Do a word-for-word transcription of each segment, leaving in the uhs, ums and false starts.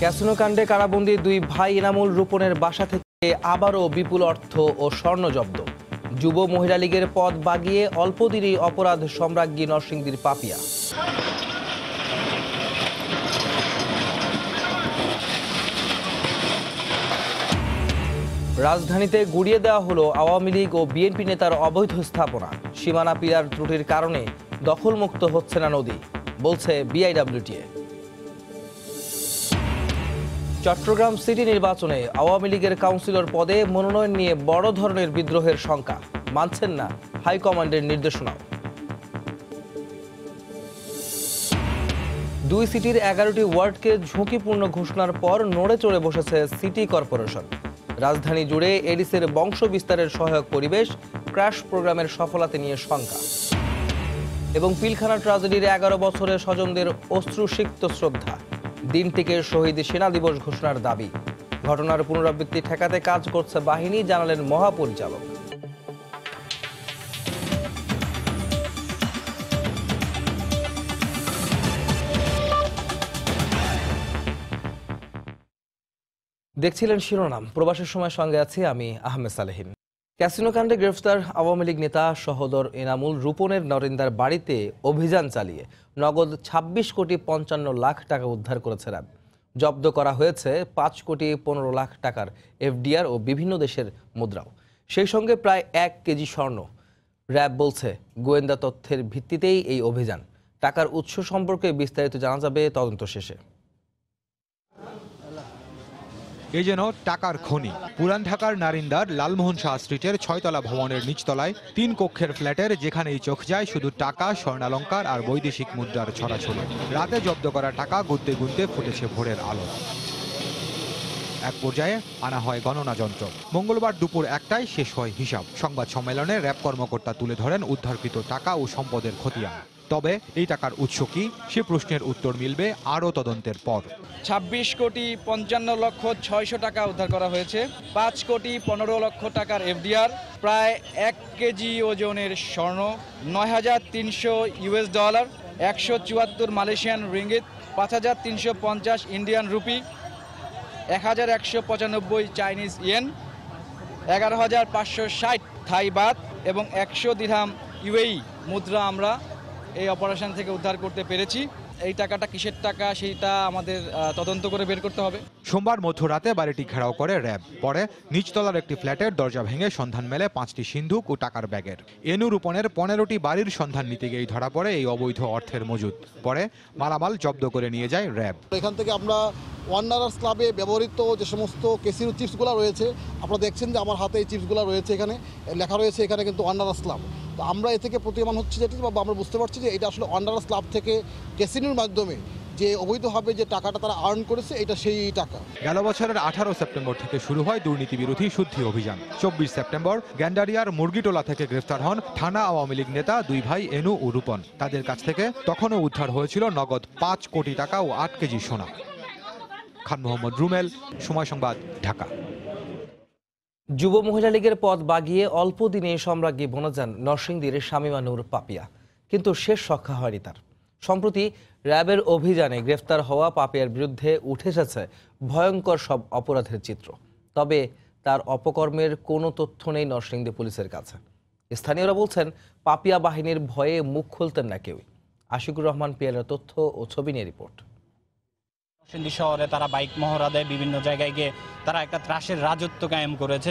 Casino কাণ্ডে কারাবন্দী দুই ভাই এনামুল রূপনের বাসা থেকে আবারও বিপুল অর্থ ও স্বর্ণ জব্দ। যুব মহিলা লীগের পদ বাগিয়ে অল্পদিনই অপরাধ সম্রাজ্ঞী নরসিংদীর পাপিয়া। রাজধানীতে গুড়িয়ে দেওয়া হলো আওয়ামী লীগ ও বিএনপি নেতার অবৈধ স্থাপনা। সীমানা পিলার ত্রুটির কারণে দখলমুক্ত হচ্ছে না নদী, বলছে বিআইডব্লিউটিএ। চট্টগ্রাম সিটি নির্বাচনে আওয়ামী লীগের কাউন্সিলর পদে মনোনয়ন নিয়ে বড় ধরনের বিদ্রোহের শঙ্কা, মানছেন না হাইকমান্ডের নির্দেশনাও। দুই সিটির এগারোটি ওয়ার্ডকে ঝুঁকিপূর্ণ ঘোষণার পর নড়ে চড়ে বসেছে সিটি কর্পোরেশন। রাজধানী জুড়ে এডিসের বংশ বিস্তারের সহায়ক পরিবেশ ক্র্যাশ প্রোগ্রামের সফলতা নিয়ে শঙ্কা, এবং পিলখানা ট্র্যাজেডির এগারো বছরের স্বজনদের অশ্রুসিক্ত শ্রদ্ধা। দিনটিকে শহীদ সেনা দিবস ঘোষণার দাবি। ঘটনার পুনরাবৃত্তি ঠেকাতে কাজ করছে বাহিনী, জানালেন মহাপরিচালক। দেখছিলেন শিরোনাম। প্রবাসের সময় সঙ্গে আছি আমি আহমেদ সালেহিন। ক্যাসিনো কাণ্ডে গ্রেফতার আওয়ামী লীগ নেতা সহোদর এনামুল রূপনের নরিন্দার বাড়িতে অভিযান চালিয়ে নগদ ছাব্বিশ কোটি পঞ্চান্ন লাখ টাকা উদ্ধার করেছে র্যাব। জব্দ করা হয়েছে পাঁচ কোটি পনেরো লাখ টাকার এফডিআর ও বিভিন্ন দেশের মুদ্রাও, সেই সঙ্গে প্রায় এক কেজি স্বর্ণ। র্যাব বলছে গোয়েন্দা তথ্যের ভিত্তিতেই এই অভিযান। টাকার উৎস সম্পর্কে বিস্তারিত জানা যাবে তদন্ত শেষে। এ যেন টাকার খনি। পুরান ঢাকার নারিন্দার লালমোহন শাহ স্ট্রিটের ছয়তলা ভবনের নিচতলায় তিন কক্ষের ফ্ল্যাটের যেখানেই চোখ যায় শুধু টাকা, স্বর্ণালঙ্কার আর বৈদেশিক মুদ্রার ছড়াছড়ি। রাতে জব্দ করা টাকা গুনতে গুনতে ফুটেছে ভোরের আলো। এক পর্যায়ে আনা হয় গণনা যন্ত্র। মঙ্গলবার দুপুর একটায় শেষ হয় হিসাব। সংবাদ সম্মেলনে র্যাব কর্মকর্তা তুলে ধরেন উদ্ধারকৃত টাকা ও সম্পদের খতিয়ান। তবে এই টাকার উৎস কি, সে প্রশ্নের উত্তর মিলবে আরও তদন্তের পর। ছাব্বিশ কোটি পঞ্চান্ন লক্ষ ছয়শো টাকা উদ্ধার করা হয়েছে, পাঁচ কোটি পনেরো লক্ষ টাকার এফডিআর, প্রায় এক কেজি ওজনের স্বর্ণ, নয় হাজার তিনশো ইউএস ডলার, একশো চুয়াত্তর মালয়েশিয়ান রিঙ্গিত, পাঁচ হাজার তিনশো পঞ্চাশ ইন্ডিয়ান রুপি, এক হাজার একশো পঁচানব্বই চাইনিজ ইয়েন, এগারো হাজার পাঁচশো ষাট থাই বাত এবং একশো দিরহাম ইউএই মুদ্রা আমরা এই অপারেশন থেকে উদ্ধার করতে পেরেছি। এই টাকাটা কিসের টাকা সেটা আমাদের তদন্ত করে বের করতে হবে। সোমবার মধ্যরাতে বাড়িটি ঘেরাও করে র্যাব। পরে নিচতলার একটি ফ্ল্যাটের দরজা ভেঙে সন্ধান মেলে পাঁচটি সিন্ধুক ও টাকার ব্যাগের। এনু রূপনের পনেরোটি বাড়ির সন্ধান নিতে গিয়েই ধরা পড়ে এই অবৈধ অর্থের মজুদ। পরে মালামাল জব্দ করে নিয়ে যায় র্যাব। এখান থেকে আমরা ওয়ান্ডারার্স ক্লাবে ব্যবহৃত যে সমস্ত ক্যাসিনো চিপসগুলো রয়েছে, আপনারা দেখছেন যে আমার হাতে এই চিপসগুলো রয়েছে, এখানে লেখা রয়েছে এখানে কিন্তু ওয়ান্ডারার্স ক্লাব। তো আমরা এ থেকে প্রতীয়মান হচ্ছে যেটি বা আমরা বুঝতে পারছি যে এটা আসলে ওয়ান্ডারার্স ক্লাব থেকে ক্যাসিনোর মাধ্যমে যে অবৈধভাবে যে টাকাটা তারা আর্ন করেছে এটা সেই টাকা। গেল বছরের আঠারো সেপ্টেম্বর থেকে শুরু হয় দুর্নীতি বিরোধী শুদ্ধি অভিযান। চব্বিশ সেপ্টেম্বর গ্যান্ডারিয়ার মুরগিটোলা থেকে গ্রেফতার হন থানা আওয়ামী লীগ নেতা দুই ভাই এনু ও রূপন। তাদের কাছ থেকে তখনও উদ্ধার হয়েছিল নগদ পাঁচ কোটি টাকা ও আট কেজি সোনা। খান মোহাম্মদ রুমেল, সময় সংবাদ, ঢাকা। যুব মহিলা লীগের পদ বাগিয়ে অল্প দিনে সম্রাজ্ঞী বনে যান নরসিংদীর শামীমা নূর পাপিয়া, কিন্তু শেষ রক্ষা হয়নি তার। সম্প্রতি র্যাবের অভিযানে গ্রেফতার হওয়া পাপিয়ার বিরুদ্ধে উঠে এসেছে ভয়ঙ্কর সব অপরাধের চিত্র। তবে তার অপকর্মের কোনো তথ্য নেই নরসিংদী পুলিশের কাছে। স্থানীয়রা বলছেন পাপিয়া বাহিনীর ভয়ে মুখ খুলতেন না কেউই। আশিকুর রহমান পিয়ালের তথ্য ও ছবি নিয়ে রিপোর্ট। নরসিংদী শহরে তারা বাইক মহড়া দেয়, বিভিন্ন জায়গায় গিয়ে তারা একটা ত্রাসের রাজত্ব কায়েম করেছে।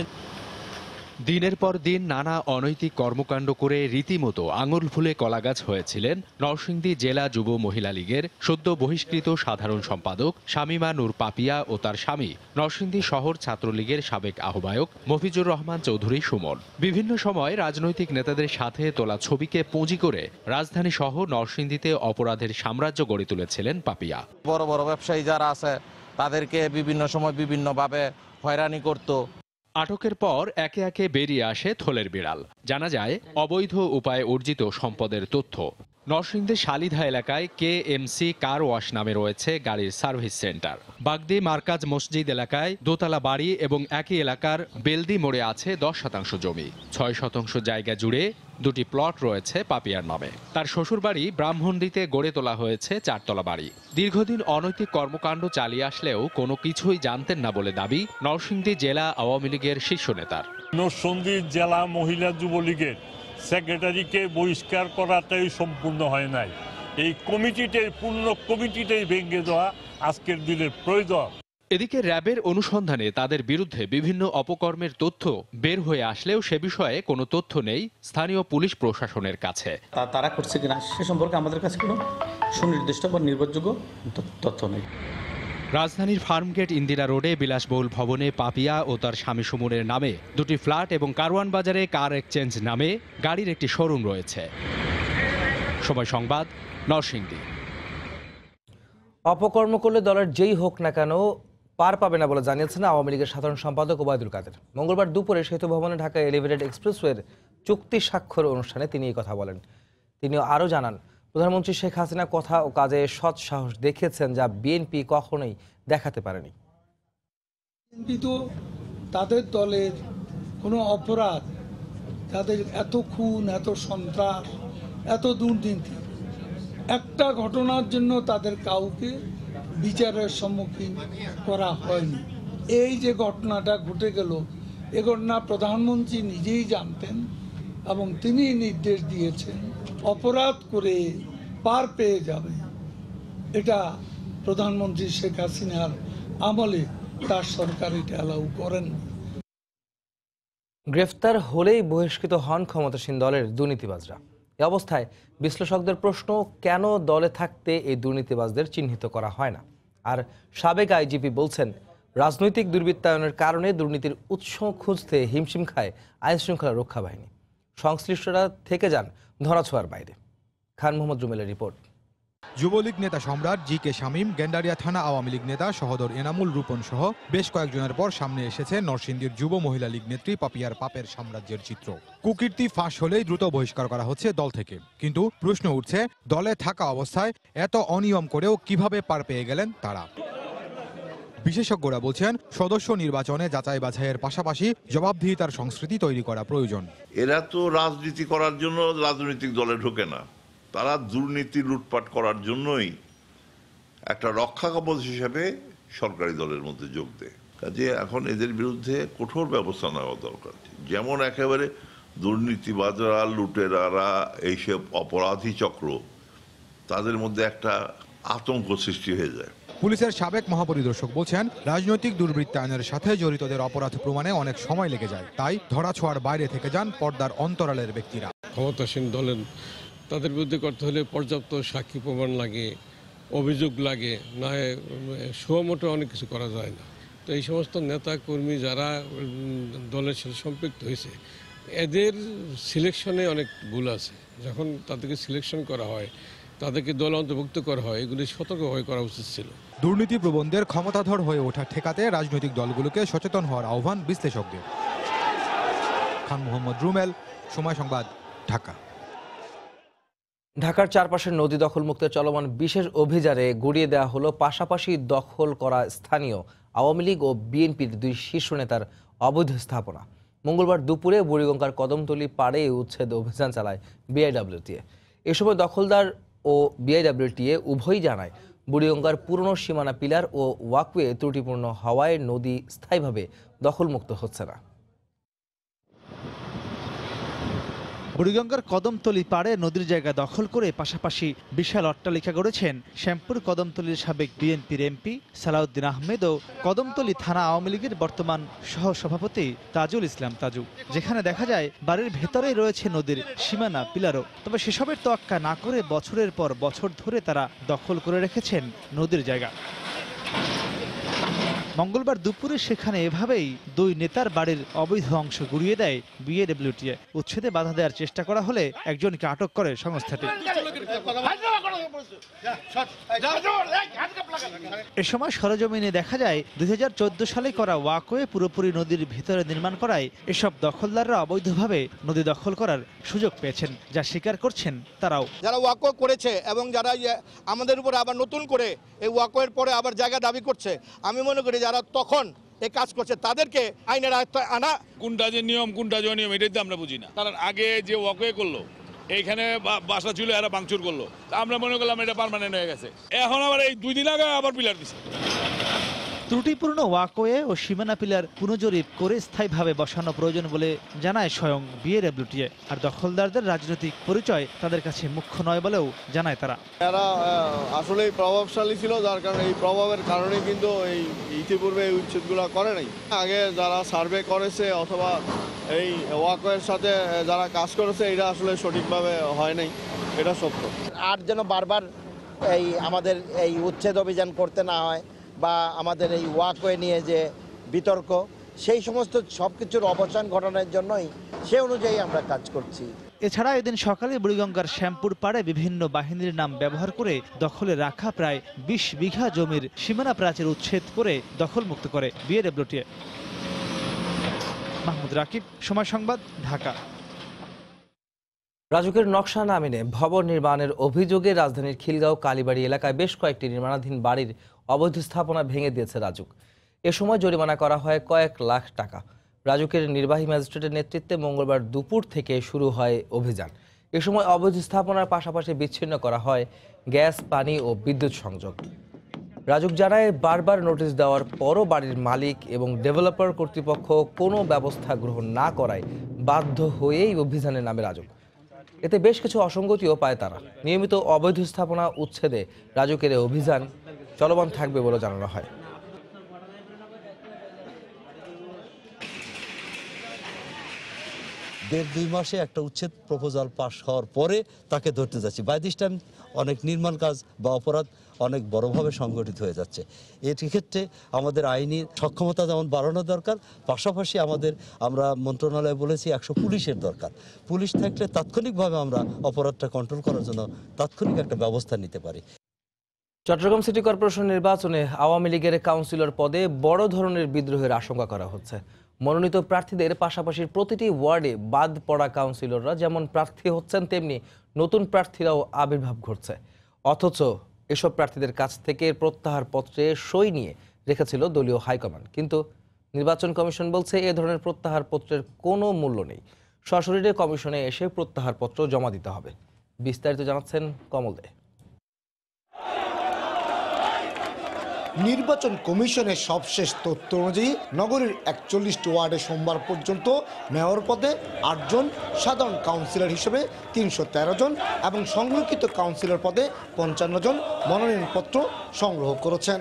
দিনের পর দিন নানা অনৈতিক কর্মকাণ্ড করে রীতিমতো আঙুল ফুলে কলাগাছ হয়েছিলেন নরসিংদী জেলা যুব মহিলা লীগের সদ্য বহিষ্কৃত সাধারণ সম্পাদক শামীমা নূর পাপিয়া ও তার স্বামী নরসিংদী শহর ছাত্রলীগের সাবেক আহ্বায়ক মফিজুর রহমান চৌধুরী সুমন। বিভিন্ন সময় রাজনৈতিক নেতাদের সাথে তোলা ছবিকে পুঁজি করে রাজধানী শহর নরসিংদীতে অপরাধের সাম্রাজ্য গড়ে তুলেছিলেন পাপিয়া। বড় বড় ব্যবসায়ী যারা আছে তাদেরকে বিভিন্ন সময় বিভিন্নভাবে হয়রানি করত। আটকের পর একে একে বেরিয়ে আসে থলের বিড়াল। জানা যায় অবৈধ উপায়ে অর্জিত সম্পদের তথ্য। নরসিংদীর শালিধা এলাকায় K M C car wash নামে রয়েছে গাড়ির সার্ভিস সেন্টার। বাগদি মার্কাজ মসজিদ এলাকায় দোতলা বাড়ি এবং একই এলাকার বেলদি মোড়ে আছে দশ শতাংশ জমি। ছয় শতাংশ জায়গা জুড়ে দুটি প্লট রয়েছে পাপিয়ার নামে। তার শ্বশুরবাড়ি ব্রাহ্মণদিতে গড়ে তোলা হয়েছে চারতলা বাড়ি। দীর্ঘদিন অনৈতিক কর্মকাণ্ড চালিয়ে আসলেও কোনো কিছুই জানতেন না বলে দাবি নরসিংদী জেলা আওয়ামী লীগের শীর্ষ নেতার। নরসিংদী জেলা মহিলা যুবলীগের সেক্রেটারিকে বহিষ্কার করাটাই সম্পূর্ণ হয় নাই, এই কমিটিটাই পূর্ণ কমিটিটাই ভেঙে দেওয়া আজকের দিনের প্রয়োজন। এদিকে র্যাবের অনুসন্ধানে তাদের বিরুদ্ধে বিভিন্ন অপকর্মের তথ্য বের হয়ে আসলেও সে বিষয়ে কোনো তথ্য নেই স্থানীয় পুলিশ প্রশাসনের কাছে। তারা করছে কিনা সে সম্পর্কে আমাদের কাছে কোনো সুনির্দিষ্ট বা নির্ভরযোগ্য তথ্য নেই। রাজধানীর ফার্মগেট ইন্দিরা রোডে বিলাসবহুল ভবনে পাপিয়া ও তার স্বামী সুমনের নামে দুটি ফ্ল্যাট এবং কারওয়ান বাজারে কার এক্সচেঞ্জ নামে গাড়ির একটি শোরুম রয়েছে। সময় সংবাদ, নরসিংদী। অপকর্ম করলে দলের যেই হোক না কেন পার পাবে না বলে জানিয়েছেন আওয়ামী লীগের সাধারণ সম্পাদক ওবায়দুল কাদের। মঙ্গলবার দুপুরে সেতু ভবনে ঢাকা এলিভেটেড এক্সপ্রেসওয়ের চুক্তি স্বাক্ষর অনুষ্ঠানে তিনি এই কথা বলেন। তিনি আরও জানান, প্রধানমন্ত্রী শেখ হাসিনা কথা ও কাজে সৎ সাহস দেখিয়েছেন, যা বিএনপি কখনোই দেখাতে পারেনি। বিএনপি তো তাদের দলের কোনো অপরাধ, তাদের এত খুন, এত সন্ত্রাস, এত দুর্নীতি, একটা ঘটনার জন্য তাদের কাউকে বিচারের সম্মুখীন করা হয়নি। এই যে ঘটনাটা ঘটে গেল, এ ঘটনা প্রধানমন্ত্রী নিজেই জানতেন এবং তিনি নির্দেশ দিয়েছেন অপরাধ করে পার পেয়ে যাবে। এটা প্রধানমন্ত্রী শেখ হাসিনার আমলে তার সরকার এটা অ্যালাউ করেন। গ্রেফতার হলেই বহিষ্কৃত হন ক্ষমতাসীন দলের দুর্নীতিবাজরা। এ অবস্থায় বিশ্লেষকদের প্রশ্ন, কেন দলে থাকতে এই দুর্নীতিবাজদের চিহ্নিত করা হয় না? আর সাবেক আইজিপি বলছেন, রাজনৈতিক দুর্বৃত্তায়নের কারণে দুর্নীতির উৎস খুঁজতে হিমশিম খায় আইনশৃঙ্খলা রক্ষা বাহিনী। সংশ্লিষ্টরা থেকে যান ধরাছোঁয়ার বাইরে। খান মোহাম্মদ রুমেলের রিপোর্ট। যুবলীগ নেতা সম্রাট জি কে শামীম, গেন্ডারিয়া থানা আওয়ামী লীগ নেতা সহদর এনামুল রূপন সহ বেশ কয়েকজনের পর সামনে এসেছে নরসিংদীর যুব মহিলা লীগ নেত্রী পাপিয়ার পাপের সাম্রাজ্যের চিত্র। কুকীর্তি ফাঁস হলেই দ্রুত বহিষ্কার করা হচ্ছে দল থেকে। কিন্তু প্রশ্ন উঠছে, দলে থাকা অবস্থায় এত অনিয়ম করেও কিভাবে পার পেয়ে গেলেন তারা? বিশেষজ্ঞরা বলছেন, সদস্য নির্বাচনে যাচাই বাছাইয়ের পাশাপাশি জবাবদিহিতার সংস্কৃতি তৈরি করা প্রয়োজন। এরা তো রাজনীতি করার জন্য রাজনৈতিক দলে ঢোকে না, তারা দুর্নীতি লুটপাট করার জন্যই একটা রক্ষা কবচ হিসাবে সরকারি দলের মধ্যে যোগ দেয়। কাজে এখন এদের বিরুদ্ধে কঠোর ব্যবস্থা নেওয়া দরকার। যেমন একেবারে দুর্নীতিবাজরা, লুটেরারা, এইসব অপরাধী চক্র, তাদের মধ্যে একটা আতঙ্ক সৃষ্টি হয়ে যায়। পুলিশের সাবেক মহাপরিদর্শক বলছেন, রাজনৈতিক দুর্বৃত্তায়নের সাথে জড়িতদের অপরাধ প্রমাণে অনেক সময় লেগে যায়, তাই ধরাছোঁয়ার বাইরে থেকে যান পর্দার অন্তরালের ব্যক্তিরা। ক্ষমতাসীন দলের তাদের বিরুদ্ধে করতে হলে পর্যাপ্ত সাক্ষী প্রমাণ লাগে, অভিযোগ লাগে, না হয় সুমোটো অনেক কিছু করা যায় না। তো এই সমস্ত নেতা কর্মী যারা দলের সাথে সম্পৃক্ত হয়েছে, এদের সিলেকশনে অনেক ভুল আছে। যখন তাদেরকে সিলেকশন করা হয়, তাদেরকে দল অন্তর্ভুক্ত করা হয়, এগুলি সতর্ক হয়ে করা উচিত ছিল। দুর্নীতি প্রবণদের ক্ষমতাধর হয়ে ওঠা ঠেকাতে রাজনৈতিক দলগুলোকে সচেতন হওয়ার আহ্বান বিশ্লেষকদের। খান মোহাম্মদ রুমেল, সময় সংবাদ, ঢাকা। ঢাকার চারপাশের নদী দখল মুক্ত চলমান বিশেষ অভিযানে গড়িয়ে দেওয়া হলো পাশাপাশি দখল করা স্থানীয় আওয়ামী লীগ ও বিএনপির দুই শীর্ষ নেতার অবৈধ স্থাপনা। মঙ্গলবার দুপুরে বুড়িগঙ্গার কদমতলী পাড়ে উচ্ছেদ অভিযান চালায় বিআইডব্লিউটিএ। এ সময় দখলদার ও বিআইডব্লিউটিএ উভয়ই জানায়, বুড়িগঙ্গার পুরনো সীমানা পিলার ও ওয়াকওয়ে ত্রুটিপূর্ণ হওয়ায় নদী স্থায়ীভাবে দখলমুক্ত হচ্ছে না। বুড়িগঙ্গার কদমতলী পাড়ে নদীর জায়গা দখল করে পাশাপাশি বিশাল অট্টালিকা গড়েছেন শ্যামপুর কদমতলীর সাবেক বিএনপির এমপি সালাউদ্দিন আহমেদ ও কদমতলী থানা আওয়ামী লীগের বর্তমান সহসভাপতি তাজুল ইসলাম তাজু। যেখানে দেখা যায় বাড়ির ভেতরেই রয়েছে নদীর সীমানা পিলারও। তবে সেসবের তোয়াক্কা না করে বছরের পর বছর ধরে তারা দখল করে রেখেছেন নদীর জায়গা। মঙ্গলবার দুপুরে সেখানে এভাবেই দুই নেতার বাড়ির অবৈধ অংশ গুড়িয়ে দেয় বিএডব্লিউটিএ। উচ্ছেদে বাধা দেওয়ার চেষ্টা করা হলে একজনকে আটক করে সংস্থাটি। এ সময় সরজমিনে দেখা যায় দুই হাজার চোদ্দ সালে করা ওয়াকওয়ে পুরোপুরি নদীর ভিতরে নির্মাণ করায় এসব দখলদাররা অবৈধভাবে নদী দখল করার সুযোগ পেয়েছেন, যা স্বীকার করছেন তারাও। যারা ওয়াকওয়ে করেছে এবং যারা আমাদের উপর আবার নতুন করে এই ওয়াকওয়ের পরে আবার জায়গা দাবি করছে, আমি মনে করি যারা তখন এই কাজ করছে তাদেরকে আইনের আয়ত্তে আনা। কোনটা যে নিয়ম কোনটা যে নিয়ম এটাই তো আমরা বুঝি না। কারণ আগে যে ওয়াকওয়ে করলো এইখানে বাসা ছিল এরা ভাঙচুর করলো, আমরা মনে করলাম এটা পার্মানেন্ট হয়ে গেছে, এখন আবার এই দুই দিন আগে আবার পিলার দিছে। ত্রুটিপূর্ণ ওয়াকওয়ে ও সীমানা পিলার পুনঃজরিপ করে স্থায়ীভাবে বসানো প্রয়োজন বলে জানায় স্বয়ং বিএডব্লিউটিএ। আর দখলদারদের রাজনৈতিক পরিচয় তাদের কাছে মুখ্য নয় বলেও জানায় তারা। এরা আসলে প্রভাবশালী ছিল, যার কারণে এই প্রভাবের কারণে কিন্তু এই ইতিপূর্বে এই উচ্ছেদগুলো করে নাই। আগে যারা সার্ভে করেছে অথবা এই ওয়াকওয়ের সাথে যারা কাজ করেছে এটা আসলে সঠিকভাবে হয় নাই, এটা সত্য। আর যেন বারবার এই আমাদের এই উচ্ছেদ অভিযান করতে না হয় বা আমাদের এই ওয়াকওয়ে নিয়ে যে বিতর্ক, সেই সমস্ত সব কিছুর অবসান ঘটানোর জন্যই সে অনুযায়ী আমরা কাজ করছি। এছাড়া এদিন সকালে বুড়িগঙ্গার শ্যামপুর পাড়ে বিভিন্ন বাহিনীর নাম ব্যবহার করে দখলে রাখা প্রায় বিশ বিঘা জমির সীমানা প্রাচীর উচ্ছেদ করে দখলমুক্ত করে বিএডব্লিউটিএ। মাহমুদ রাকিব, সময় সংবাদ, ঢাকা। রাজুকের নকশা না মেনে ভবন নির্মাণের অভিযোগে রাজধানীর খিলগাঁও কালীবাড়ি এলাকায় বেশ কয়েকটি নির্মাণাধীন বাড়ির অবৈধ স্থাপনা ভেঙে দিয়েছে রাজুক। এ সময় জরিমানা করা হয় কয়েক লাখ টাকা। রাজুকের নির্বাহী ম্যাজিস্ট্রেটের নেতৃত্বে মঙ্গলবার দুপুর থেকে শুরু হয় অভিযান। এ সময় অবৈধ স্থাপনার পাশাপাশি বিচ্ছিন্ন করা হয় গ্যাস, পানি ও বিদ্যুৎ সংযোগ। রাজুক জানায়, বারবার নোটিশ দেওয়ার পরও বাড়ির মালিক এবং ডেভেলপার কর্তৃপক্ষ কোনো ব্যবস্থা গ্রহণ না করায় বাধ্য হয়েই অভিযানের নামে রাজুক। এতে বেশ কিছু অসঙ্গতিও পায় তারা। নিয়মিত অবৈধ স্থাপনা উচ্ছেদে রাজুকের অভিযান চলমান থাকবে বলে জানানো হয়। দেড় দুই মাসে একটা উচ্ছেদ প্রপোজাল পাশ হওয়ার পরে তাকে ধরতে যাচ্ছি। বাই দিস টাইম অনেক নির্মাণ কাজ বা অপরাধ অনেক বড়োভাবে সংগঠিত হয়ে যাচ্ছে। এক্ষেত্রে আমাদের আইনি সক্ষমতা যেমন বাড়ানো দরকার, পাশাপাশি আমাদের আমরা মন্ত্রণালয়ে বলেছি একশো পুলিশের দরকার। পুলিশ থাকলে তাৎক্ষণিকভাবে আমরা অপরাধটা কন্ট্রোল করার জন্য তাৎক্ষণিক একটা ব্যবস্থা নিতে পারি। চট্টগ্রাম সিটি কর্পোরেশন নির্বাচনে আওয়ামী লীগের কাউন্সিলর পদে বড় ধরনের বিদ্রোহের আশঙ্কা করা হচ্ছে। মনোনীত প্রার্থীদের পাশাপাশি প্রতিটি ওয়ার্ডে বাদ পড়া কাউন্সিলররা যেমন প্রার্থী হচ্ছেন, তেমনি নতুন প্রার্থীরাও আবির্ভাব ঘটছে। অথচ এসব প্রার্থীদের কাছ থেকে প্রত্যাহার পত্রে সই নিয়ে রেখেছিল দলীয় হাইকমান্ড, কিন্তু নির্বাচন কমিশন বলছে এ ধরনের প্রত্যাহার পত্রের কোনো মূল্য নেই, সশরীরে কমিশনে এসে প্রত্যাহার পত্র জমা দিতে হবে। বিস্তারিত জানাচ্ছেন কমল দে। নির্বাচন কমিশনের সবশেষ তথ্য অনুযায়ী নগরীর একচল্লিশটি ওয়ার্ডে সোমবার পর্যন্ত মেয়র পদে আটজন, সাধারণ কাউন্সিলর হিসেবে তিনশো তেরো জন এবং সংরক্ষিত কাউন্সিলর পদে পঞ্চান্ন জন মনোনয়নপত্র সংগ্রহ করেছেন।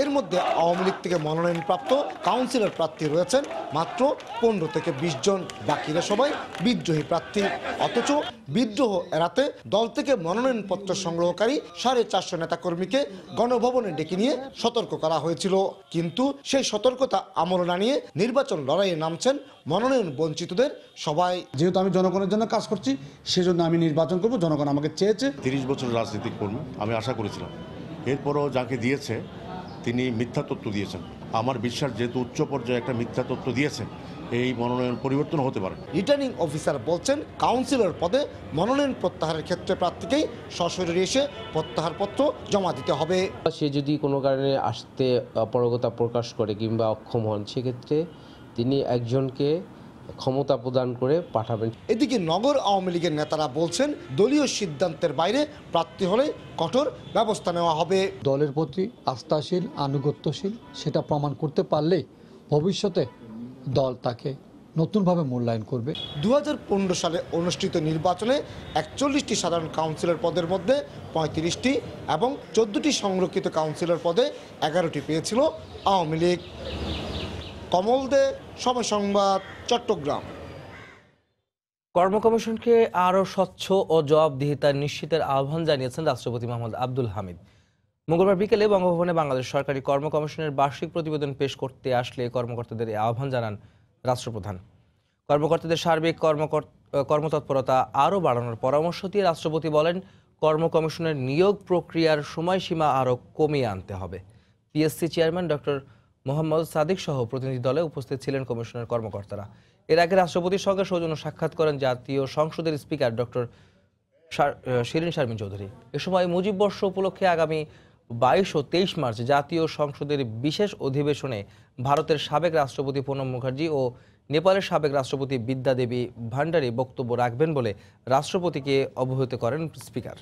এর মধ্যে আওয়ামী লীগ থেকে মনোনয়নপ্রাপ্ত কাউন্সিলর প্রার্থী রয়েছেন মাত্র পনেরো থেকে বিশ জন, বাকিরা সবাই বিদ্রোহী প্রার্থী। অথচ বিদ্রোহ এড়াতে দল থেকে মনোনয়নপত্র সংগ্রহকারী সাড়ে চারশো নেতাকর্মীকে গণভবনে ডেকে নিয়ে সতর্ক করা হয়েছিল, কিন্তু সেই সতর্কতা আমল না নিয়ে নির্বাচন লড়াইয়ে নামছেন মনোনয়ন বঞ্চিতদের সবাই। যেহেতু আমি জনগণের জন্য কাজ করছি, সেজন্য আমি নির্বাচন করবো, জনগণ আমাকে চেয়েছে। তিরিশ বছর রাজনীতি কর্মী আমি আশা করেছিলাম, এরপরও যাকে দিয়েছে তিনি মিথ্যা তথ্য দিয়েছেন। আমার বিশ্বাস, যেহেতু উচ্চ পর্যায়ে একটা মিথ্যা তথ্য দিয়েছেন, এই মনোনয়ন পরিবর্তন হতে পারে। রিটার্নিং অফিসার বলছেন, কাউন্সিলর পদে মনোনয়ন প্রত্যাহারের ক্ষেত্রে প্রার্থীকেই সশরীরে এসে প্রত্যাহারপত্র জমা দিতে হবে। সে যদি কোনো কারণে আসতে অপারগতা প্রকাশ করে কিংবা অক্ষম হন, সেক্ষেত্রে তিনি একজনকে ক্ষমতা প্রদান করে পাঠাবেন। এদিকে নগর আওয়ামী লীগের নেতারা বলছেন, দলীয় সিদ্ধান্তের বাইরে প্রার্থী হলে কঠোর ব্যবস্থা নেওয়া হবে। দলের প্রতি আস্থাশীল, আনুগত্যশীল সেটা প্রমাণ করতে পারলে ভবিষ্যতে দল তাকে নতুনভাবে মূল্যায়ন করবে। দু হাজার পনেরো সালে অনুষ্ঠিত নির্বাচনে একচল্লিশটি সাধারণ কাউন্সিলর পদের মধ্যে পঁয়ত্রিশটি এবং চোদ্দটি সংরক্ষিত কাউন্সিলর পদে এগারোটি পেয়েছিল আওয়ামী লীগ। কমল দে, সময় সংবাদ, চট্টগ্রাম। কর্মকমিশনকে আরও স্বচ্ছ ও জবাবদিহিতা নিশ্চিতের আহ্বান জানিয়েছেন রাষ্ট্রপতি মোহাম্মদ আব্দুল হামিদ। মঙ্গলবার বিকেলে বঙ্গভবনে বাংলাদেশ সরকারি কর্ম কমিশনের বার্ষিক প্রতিবেদন পেশ করতে আসলে কর্মকর্তাদের আহ্বান জানান রাষ্ট্রপ্রধান। কর্মকর্তাদের সার্বিক কর্মতৎপরতা আরও বাড়ানোর পরামর্শ দিয়ে রাষ্ট্রপতি বলেন, কর্ম কমিশনের নিয়োগ প্রক্রিয়ার সময়সীমা আরও কমিয়ে আনতে হবে। PSC chairman doctor Mohammad Sadiq সহ প্রতিনিধি দলে উপস্থিত ছিলেন কমিশনের কর্মকর্তারা। এর আগে রাষ্ট্রপতির সঙ্গে সৌজন্য সাক্ষাৎ করেন জাতীয় সংসদের স্পিকার ডক্টর শিরিন শারমিন চৌধুরী। এ সময় মুজিব বর্ষ উপলক্ষে আগামী বাইশ ও তেইশ মার্চ জাতীয় সংসদের বিশেষ অধিবেশনে ভারতের সাবেক রাষ্ট্রপতি প্রণব মুখার্জি ও নেপালের সাবেক রাষ্ট্রপতি বিদ্যা দেবী ভান্ডারী বক্তব্য রাখবেন বলে রাষ্ট্রপতিকে অবহিত করেন স্পিকার।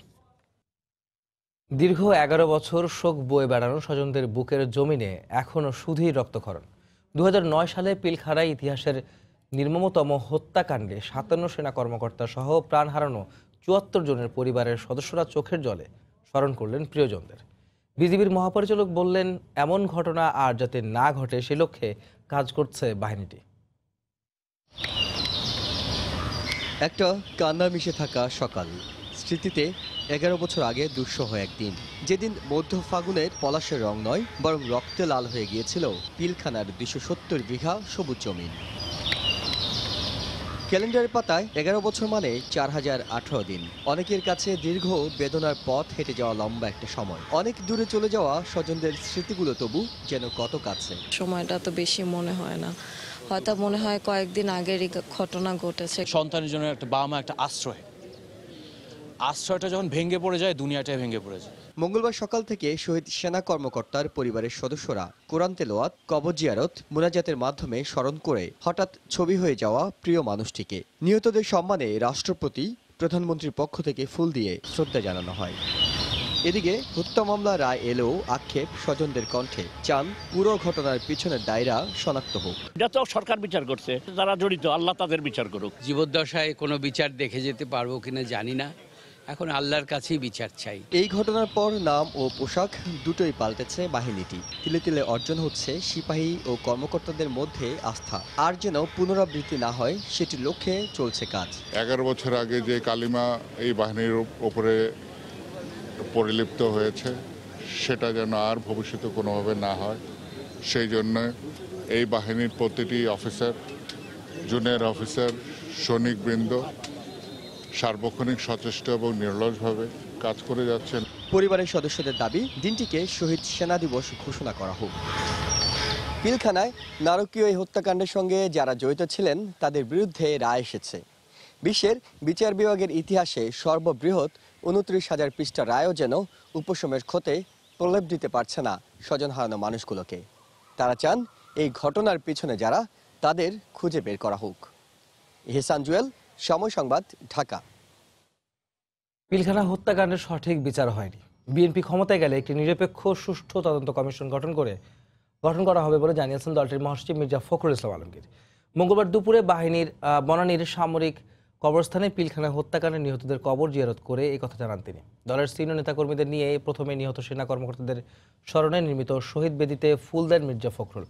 দীর্ঘ এগারো বছর শোক বয়ে বেড়ানো স্বজনদের বুকের জমিনে এখনও শুধুই রক্তক্ষরণ। দু হাজার নয় সালে পিলখানায় ইতিহাসের নির্মমতম হত্যাকাণ্ডে সাতান্ন সেনা কর্মকর্তা সহ প্রাণ হারানো চুয়াত্তর জনের পরিবারের সদস্যরা চোখের জলে স্মরণ করলেন প্রিয়জনদের। বিজিবির মহাপরিচালক বললেন, এমন ঘটনা আর যাতে না ঘটে সে লক্ষ্যে কাজ করছে বাহিনীটি। একটা কান্না মিশে থাকা সকাল, স্মৃতিতে এগারো বছর আগে দুঃসহ একদিন, যেদিন মধ্য ফাগুনের পলাশের রং নয় বরং রক্তে লাল হয়ে গিয়েছিল পিলখানার দুশো সত্তর বিঘা সবুজ জমিন। ক্যালেন্ডারের পাতায় এগারো বছর মানে চার হাজার আঠারো দিন। অনেকের কাছে দীর্ঘ বেদনার পথ হেঁটে যাওয়া লম্বা একটা সময়, অনেক দূরে চলে যাওয়া স্বজনদের স্মৃতিগুলো তবু যেন কত কাছে। সময়টা তো বেশি মনে হয় না, হয়তো মনে হয় কয়েকদিন আগের ঘটনা ঘটেছে। সন্তানের জন্য একটা বাবা মা একটা আশ্রয়, আশ্রয়টা যখন ভেঙে পড়ে যায় দুনিয়াটাই ভেঙে পড়ে যায়। মঙ্গলবার সকাল থেকে শহীদ সেনা কর্মকর্তার পরিবারের সদস্যরা কোরআন তেলাওয়াত, কবর জিয়ারত, মুনাজাতের মাধ্যমে স্মরণ করে হঠাৎ ছবি হয়ে যাওয়া প্রিয় মানুষটিকে। নিহতদের সম্মানে রাষ্ট্রপতি, প্রধানমন্ত্রীর পক্ষ থেকে ফুল দিয়ে শ্রদ্ধা জানানো হয়। এদিকে হত্যা মামলা রায় এলেও আক্ষেপ স্বজনদের কণ্ঠে, চান পুরো ঘটনার পিছনের দায়রা শনাক্ত হোক। এটা তো সরকার বিচার করছে, যারা জড়িত আল্লাহ তাদের বিচার করুক। জীবদ্দশায় কোনো বিচার দেখে যেতে পারবো কিনা জানি না, এখন আল্লাহর কাছেই বিচার চাই। এই ঘটনার পর নাম ও পোশাক দুটোই পাল্টেছে বাহিনীটি। তিলে তিলে অর্জন হচ্ছে সিপাহী ও কর্মকর্তাদের মধ্যে আস্থা, আর যেন পুনরাবৃত্তি না হয় সেটি লক্ষ্যে চলছে কাজ। এগারো বছর আগে যে কালিমা এই বাহিনীর ওপরে পরিলিপ্ত হয়েছে সেটা যেন আর ভবিষ্যতে কোনোভাবে না হয়, সেই জন্য এই বাহিনীর প্রতিটি অফিসার, জুনিয়র অফিসার, সৈনিকবৃন্দ সার্বক্ষণিক সচেষ্ট এবং নির্লজভাবে কাজ করে যাচ্ছেন। পরিবারের সদস্যদের দাবি, দিনটিকে শহীদ সেনা দিবস ঘোষণা করা হোক। পিলখানায় নারকীয় এই হত্যাকাণ্ডের সঙ্গে যারা জড়িত ছিলেন তাদের বিরুদ্ধে রায় এসেছে। বিশ্বের বিচার বিভাগের ইতিহাসে সর্ববৃহৎ উনত্রিশ হাজার পৃষ্ঠা রায়ও যেন উপশমের ক্ষতে প্রলেপ দিতে পারছে না স্বজন হারানো মানুষগুলোকে। তারা চান এই ঘটনার পিছনে যারা, তাদের খুঁজে বের করা হোক। ইহসান জুয়েল, সময় সংবাদ, ঢাকা। পিলখানা হত্যাকাণ্ডের সঠিক বিচার হয়নি। বিএনপি ক্ষমতায় গেলে একটি নিরপেক্ষ সুষ্ঠু তদন্ত কমিশন গঠন করে গঠন করা হবে বলে জানিয়েছেন দলটির মহাসচিব মির্জা ফখরুল ইসলাম আলমগীর। মঙ্গলবার দুপুরে বাহিনীর বনানীর সামরিক কবরস্থানে পিলখানা হত্যাকাণ্ডে নিহতদের কবর জিয়ারত করে এই কথা জানান তিনি। দলের সিনিয়র নেতাকর্মীদের নিয়ে প্রথমে নিহত সেনা কর্মকর্তাদের স্মরণে নির্মিত শহীদ বেদিতে ফুল দেন মির্জা ফখরুল।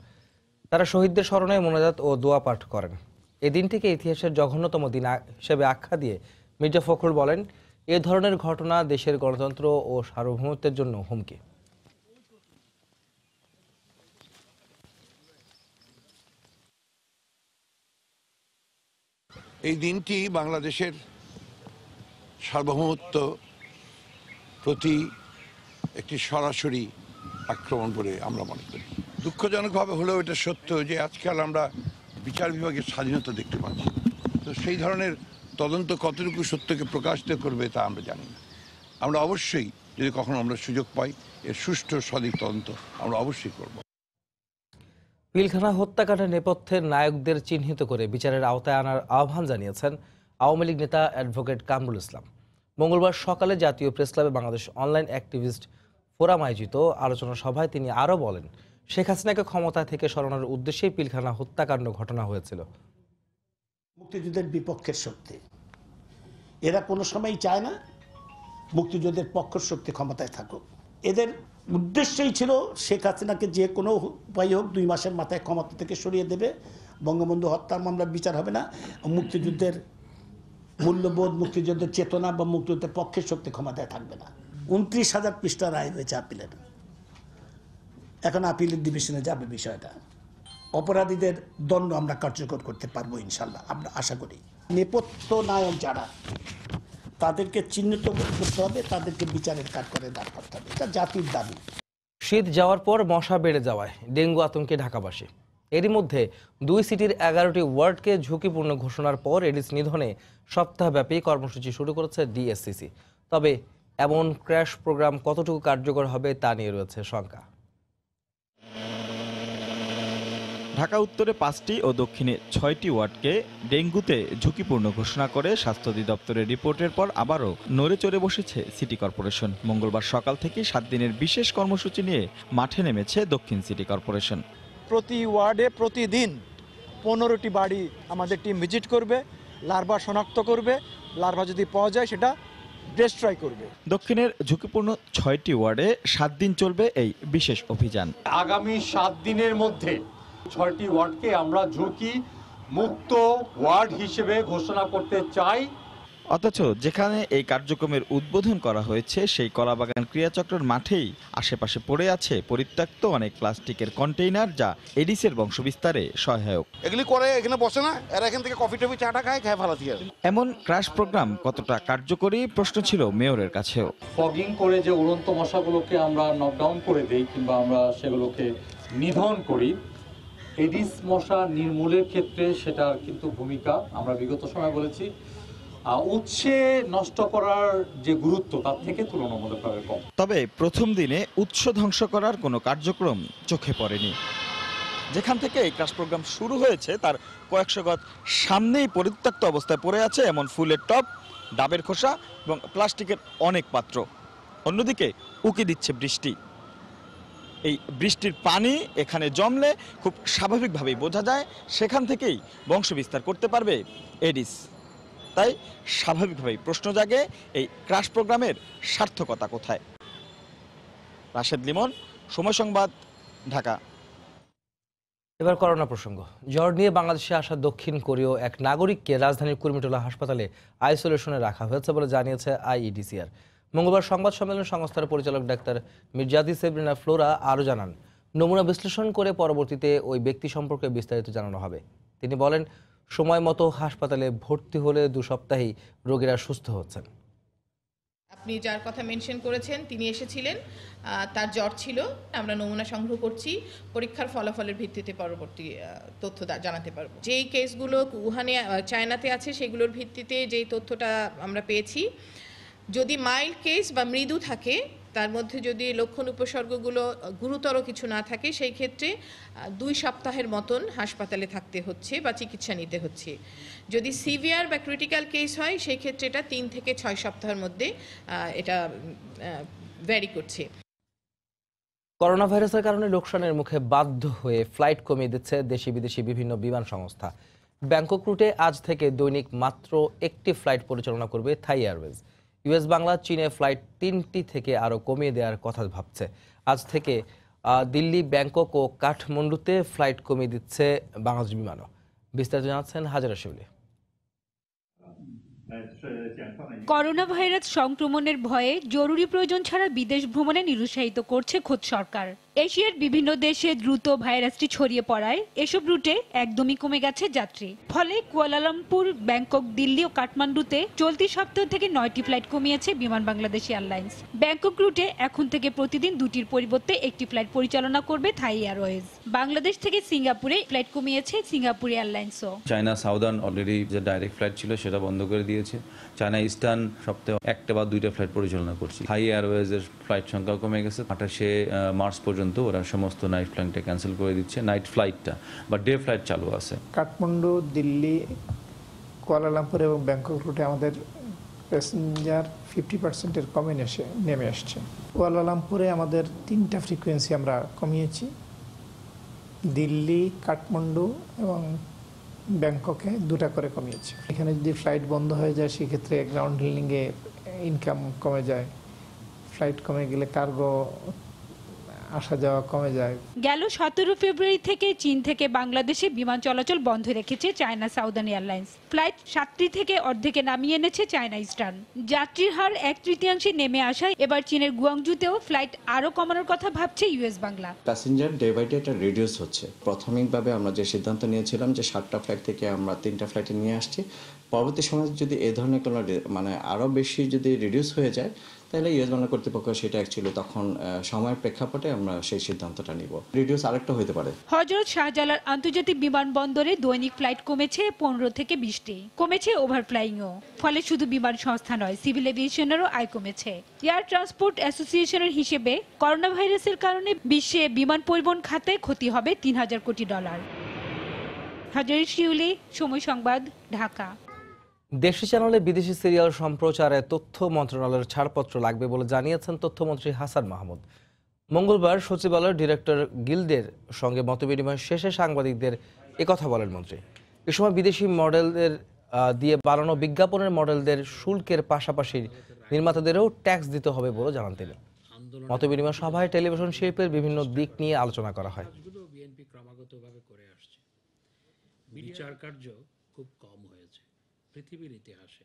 তারা শহীদদের স্মরণে মোনাজাত ও দোয়া পাঠ করেন। এ দিনটিকে ইতিহাসের জঘন্যতম দিন হিসেবে আখ্যা দিয়ে মির্জা ফখরুল বলেন, এ ধরনের ঘটনা দেশের গণতন্ত্র ও সার্বভৌমত্বের জন্য হুমকি। এই দিনটি বাংলাদেশের সার্বভৌমত্ব প্রতি একটি সরাসরি আক্রমণ বলে আমরা মনে করি। দুঃখজনকভাবে হলেও এটা সত্য যে আজকাল আমরা বিচার বিভাগের স্বাধীনতা দেখতে পাচ্ছি, তো সেই ধরনের তদন্ত কতটুকু সত্যকে প্রকাশিত করবে তা আমরা জানি না। আমরা অবশ্যই যদি কখনো আমরা সুযোগ পাই এর সুষ্ঠু সঠিক তদন্ত আমরা অবশ্যই করব। পিলখানা হত্যাকাণ্ডের নেপথ্যের নায়কদের চিহ্নিত করে বিচারের আওতায় আনার আহ্বান জানিয়েছেন আওয়ামী লীগ নেতা অ্যাডভোকেট কামরুল ইসলাম। মঙ্গলবার সকালে জাতীয় প্রেসক্লাবে বাংলাদেশ অনলাইন অ্যাক্টিভিস্ট ফোরাম আয়োজিত আলোচনা সভায় তিনি আরও বলেন, শেখ হাসিনাকে ক্ষমতা থেকে সরানোর উদ্দেশ্যেই পিলখানা হত্যাকাণ্ড ঘটনা হয়েছিল। মুক্তিযুদ্ধের বিপক্ষের শক্তি এরা কোনো সময়ই চায় না মুক্তিযুদ্ধের পক্ষের শক্তি ক্ষমতায় থাকুক। এদের উদ্দেশ্যই ছিল শেখ হাসিনাকে যে কোনো উপায় হোক দুই মাসের মাথায় ক্ষমতা থেকে সরিয়ে দেবে, বঙ্গবন্ধু হত্যার মামলার বিচার হবে না, মুক্তিযুদ্ধের মূল্যবোধ, মুক্তিযুদ্ধের চেতনা বা মুক্তিযুদ্ধের পক্ষের শক্তি ক্ষমতায় থাকবে না। উনত্রিশ হাজার পৃষ্ঠা রায় হয়েছে আপিলের, এখন আপিলের ডিভিশনে যাবে বিষয়টা। অপরাধীদের দণ্ড আমরা কার্যকর করতে পারবো ইনশাল্লাহ, আমরা আশা করি। নেপথ্য নায়ক যারা, তাদেরকে চিহ্নিত করতে হবে, তাদেরকে বিচারের কাজ করে দাঁড় করতে হবে, এটা জাতির দাবি। শীত যাওয়ার পর মশা বেড়ে যাওয়ায় ডেঙ্গু আতঙ্কে ঢাকাবাসী। এরই মধ্যে দুই সিটির এগারোটি ওয়ার্ডকে ঝুঁকিপূর্ণ ঘোষণার পর এডিস নিধনে সপ্তাহব্যাপী কর্মসূচি শুরু করেছে ডিএসসিসি। তবে এমন ক্র্যাশ প্রোগ্রাম কতটুকু কার্যকর হবে তা নিয়ে রয়েছে শঙ্কা। ঢাকা উত্তরে পাঁচটি ও দক্ষিণে ছয়টি ওয়ার্ডকে ডেঙ্গুতে ঝুঁকিপূর্ণ ঘোষণা করে স্বাস্থ্য অধিদপ্তরের রিপোর্টের পর আবারও নড়ে চড়ে বসেছে সিটি কর্পোরেশন। মঙ্গলবার সকাল থেকে সাত দিনের বিশেষ কর্মসূচি নিয়ে মাঠে নেমেছে দক্ষিণ সিটি কর্পোরেশন। প্রতি ওয়ার্ডে প্রতিদিন পনেরোটি বাড়ি আমাদের টিম ভিজিট করবে, লার্ভা শনাক্ত করবে, লার্ভা যদি পাওয়া যায় সেটা ডিস্ট্রয় করবে। দক্ষিণের ঝুঁকিপূর্ণ ছয়টি ওয়ার্ডে সাত দিন চলবে এই বিশেষ অভিযান। আগামী সাত দিনের মধ্যে ছয়টি ওয়ার্ডকে আমরা ঝুঁকি মুক্ত ওয়ার্ড হিসেবে ঘোষণা করতে চাই। অথচ যেখানে এই কার্যক্রমের উদ্বোধন করা হয়েছে সেই কলাবাগান ক্রিয়াচক্রের মাঠেই আশেপাশে পড়ে আছে পরিত্যক্ত অনেক প্লাস্টিকের কন্টেইনার, যা এডিসের বংশবিস্তারে সহায়ক। এগুলি করে এখানে বসে না, এরা এখান থেকে কফি টফি চাটা খায়, খেয়ে ফেলা দিয়ে। এমন ক্র্যাশ প্রোগ্রাম কতটা কার্যকরী প্রশ্ন ছিল মেয়রের কাছেও। ফগিং করে যে উড়ন্ত মশাগুলোকে আমরা নকডাউন করে দেই কিংবা আমরা সেগুলোকে নিধন করি, এডিস মশা নির্মূলের ক্ষেত্রে সেটার কিন্তু ভূমিকা আমরা বিগত সময় বলেছি উৎসে নষ্ট করার যে গুরুত্ব তার থেকে তুলনামূলকভাবে কম। তবে প্রথম দিনে উৎস ধ্বংস করার কোনো কার্যক্রম চোখে পড়েনি। যেখান থেকে এই ক্র্যাশ প্রোগ্রাম শুরু হয়েছে তার কয়েকশো গজ সামনেই পরিত্যক্ত অবস্থায় পড়ে আছে এমন ফুলের টব, ডাবের খোসা এবং প্লাস্টিকের অনেক পাত্র। অন্যদিকে উকি দিচ্ছে বৃষ্টি। এই বৃষ্টির পানি এখানে জমলে খুব স্বাভাবিকভাবেই বোঝা যায় সেখান থেকেই বংশবিস্তার করতে পারবে এডিস। তাই স্বাভাবিকভাবেই প্রশ্ন জাগে এই ক্র্যাশ প্রোগ্রামের সার্থকতা কোথায়। রাশেদ লিমন, সময় সংবাদ, ঢাকা। এবার করোনা প্রসঙ্গ। জ্বর নিয়ে বাংলাদেশে আসা দক্ষিণ কোরীয় এক নাগরিককে রাজধানীর কুর্মিটোলা হাসপাতালে আইসোলেশনে রাখা হয়েছে বলে জানিয়েছে আইইডিসিআর। মঙ্গলবার সংবাদ সম্মেলনে সংস্থার পরিচালক ডাক্তার মির্জাদি সেবরিনা ফ্লোরা আরও জানান, নমুনা বিশ্লেষণ করে পরবর্তীতে ওই ব্যক্তি সম্পর্কে বিস্তারিত জানানো হবে। তিনি বলেন, সময় মতো হাসপাতালে ভর্তি হলে দু সপ্তাহেই রোগীরা সুস্থ হচ্ছেন। আপনি যার কথা মেনশন করেছেন তিনি এসেছিলেন, তার জ্বর ছিল, আমরা নমুনা সংগ্রহ করছি, পরীক্ষার ফলাফলের ভিত্তিতে পরবর্তী তথ্য জানাতে পারবো। যেই কেসগুলো উহানে চায়নাতে আছে সেগুলোর ভিত্তিতে যেই তথ্যটা আমরা পেয়েছি, যদি মাইল্ড কেস বা মৃদু থাকে, তার মধ্যে যদি লক্ষণ উপসর্গগুলো গুরুতর কিছু না থাকে, সেই ক্ষেত্রে দুই সপ্তাহের মতন হাসপাতালে থাকতে হচ্ছে বা চিকিৎসা নিতে হচ্ছে। যদি সিভিয়ার বা ক্রিটিক্যাল কেস হয় সেই ক্ষেত্রে এটা তিন থেকে ছয় সপ্তাহের মধ্যে এটা ভ্যারি করছে। করোনা ভাইরাসের কারণে লোকসানের মুখে বাধ্য হয়ে ফ্লাইট কমিয়ে দিচ্ছে দেশি বিদেশি বিভিন্ন বিমান সংস্থা। ব্যাংকক রুটে আজ থেকে দৈনিক মাত্র একটি ফ্লাইট পরিচালনা করবে থাই এয়ারওয়েজ। ইউএস বাংলা চীনে ফ্লাইট তিনটি থেকে আরও কমিয়ে দেওয়ার কথা ভাবছে। আজ থেকে দিল্লি, ব্যাংকক ও কাঠমান্ডুতে ফ্লাইট কমিয়ে দিচ্ছে বাংলাদেশ বিমানও। বিস্তারিত জানাচ্ছেন হাজারা শিউলি। করোনা ভাইরাস সংক্রমণের ভয়ে জরুরি প্রয়োজন ছাড়া বিদেশ ভ্রমণে নিরুৎসাহিত করছে খোদ সরকার। এশিয়ার বিভিন্ন দেশে দ্রুত ভাইরাসটি ছড়িয়ে পড়ায় এসব রুটে একদমই কমে গেছে যাত্রী। ফলে কুয়ালালামপুর, ব্যাংকক, দিল্লি ও কাঠমান্ডুতে চলতি সপ্তাহ থেকে নয়টি ফ্লাইট কমিয়েছে বিমান বাংলাদেশ এয়ারলাইন্স। ব্যাংকক রুটে এখন থেকে প্রতিদিন দুটির পরিবর্তে একটি ফ্লাইট পরিচালনা করবে থাই এয়ারওয়েজ। বাংলাদেশ থেকে সিঙ্গাপুরে ফ্লাইট কমিয়েছে সিঙ্গাপুর এয়ারলাইন্সও। চায়না সাউদার্ন অলরেডি যে ডাইরেক্ট ফ্লাইট ছিল সেটা বন্ধ করে দিয়েছে। চায়না ইস্টার্ন সপ্তাহে একটা বা দুইটা ফ্লাইট পরিচালনা করছে। থাই এয়ারওয়েজের ফ্লাইট সংখ্যা কমে গেছে। আঠাশে মার্চ পর্যন্ত ওরা সমস্ত নাইট ফ্লাইটটা ক্যান্সেল করে দিচ্ছে। নাইট ফ্লাইটটা বা ডে ফ্লাইট চালু আছে। কাঠমান্ডু, দিল্লি, কুয়ালালামপুর এবং ব্যাংকক রুটে আমাদের প্যাসেঞ্জার ফিফটি পার্সেন্টের কমে এসে নেমে আসছে। কুয়ালালামপুরে আমাদের তিনটা ফ্রিকোয়েন্সি আমরা কমিয়েছি। দিল্লি, কাঠমান্ডু এবং ব্যাংককে দুটা করে কমিয়েছি। এখানে যদি ফ্লাইট বন্ধ হয়ে যায় সেক্ষেত্রে গ্রাউন্ড হ্যান্ডলিংয়ে ইনকাম কমে যায়। ফ্লাইট কমে গেলে কার্গো আসা যাওয়া কমে যায়। গেল সতেরো ফেব্রুয়ারি থেকে চীন থেকে বাংলাদেশে বিমান চলাচল বন্ধ রেখেছে চায়না সাউদার্ন এয়ারলাইন্স। ফ্লাইট সাতটি থেকে অর্ধেকে নামিয়ে এনেছে চায়না ইস্টার্ন। যাত্রীর হার এক তৃতীয়াংশে নেমে আসায় এবার চীনের গুয়াংজুতেও ফ্লাইট আরও কমানোর কথা ভাবছে US Bangla. Passenger day by day এটা রিডিউস হচ্ছে। প্রাথমিকভাবে আমরা যে সিদ্ধান্ত নিয়েছিলাম যে সাতটা ফ্লাইট থেকে আমরা তিনটা ফ্লাইটে নিয়ে আসছি, পরবর্তী সময় যদি এ ধরনের কোনো মানে আরও বেশি যদি রিডিউস হয়ে যায় তাহলে ইউএস বাংলা কর্তৃপক্ষ সেটা অ্যাকচুয়ালি তখন সময়ের প্রেক্ষাপটে আমরা সেই সিদ্ধান্তটা নিব। রিডিউস আরেকটা হতে পারে। হযরত শাহজালাল আন্তর্জাতিক বিমানবন্দরে দৈনিক ফ্লাইট কমেছে পনেরো থেকে বিশটি, কমেছে ওভারফ্লাইংও। ফলে শুধু বিমান সংস্থা নয়, সিভিল এভিয়েশনেরও আয় কমেছে। এয়ার ট্রান্সপোর্ট অ্যাসোসিয়েশনের হিসেবে করোনা ভাইরাসের কারণে বিশ্বে বিমান পরিবহন খাতে ক্ষতি হবে তিন হাজার কোটি ডলার। হাজারী শিউলি, সময় সংবাদ, ঢাকা। দেশি চ্যানেলে বিদেশি সিরিয়াল সম্প্রচারে তথ্য মন্ত্রণালয়ের ছাড়পত্র লাগবে বলে জানিয়েছেন তথ্যমন্ত্রী হাসান মাহমুদ। মঙ্গলবার সচিবালয়ের ডিরেক্টর গিল্ডের সঙ্গে মতবিনিময় শেষে সাংবাদিকদের একথা বলেন মন্ত্রী। এ সময় বিদেশি মডেলদের দিয়ে বানানো বিজ্ঞাপনের মডেলদের শুল্কের পাশাপাশি নির্মাতাদেরও ট্যাক্স দিতে হবে বলে জানান তিনি। মতবিনিময় সভায় টেলিভিশন শিল্পের বিভিন্ন দিক নিয়ে আলোচনা করা হয়। বিচার কার্য খুব কম হয়েছে পৃথিবীর ইতিহাসে।